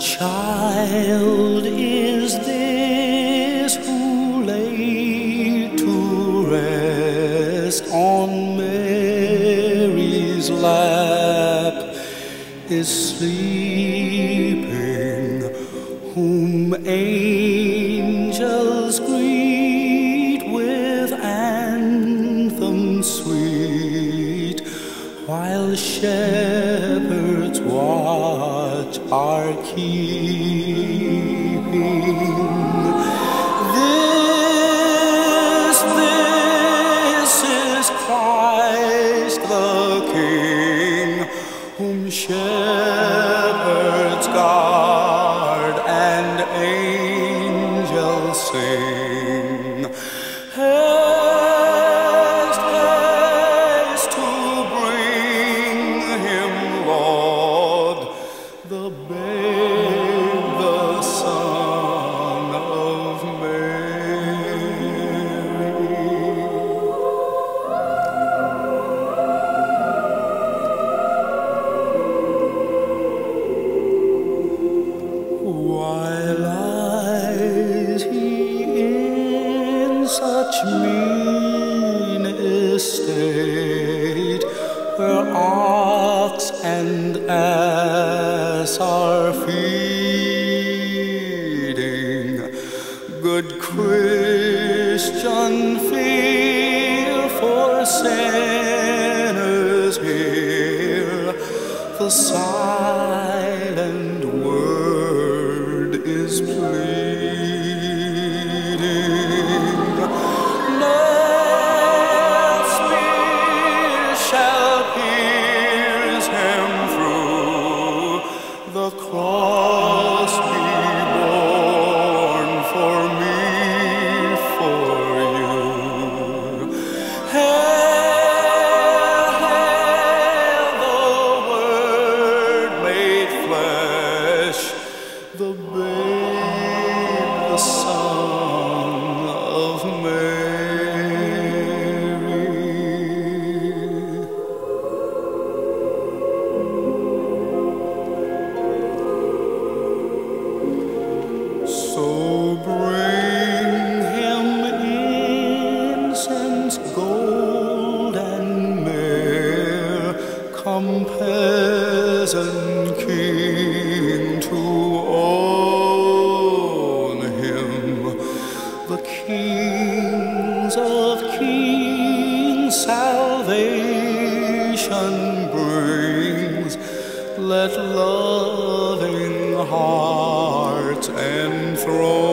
What child is this who lay to rest on Mary's lap, is sleeping, whom angels greet with anthem sweet, while shepherds watch are keeping? This is Christ the King, whom shepherds guard and angels sing. The babe, the son of Mary. Why lies he in such mean estate, where ox and ass are feeding? Good Christian, fear for sinners here. The silent word is pleading. No spear shall pierce him through, the cross be born for me, for you. Hail, hail the Word made flesh, the babe, the Son of Mary. So bring him incense, gold, and myrrh. Come, peasant king, to own him. The kings of kings salvation brings. Let loving hearts enthrone.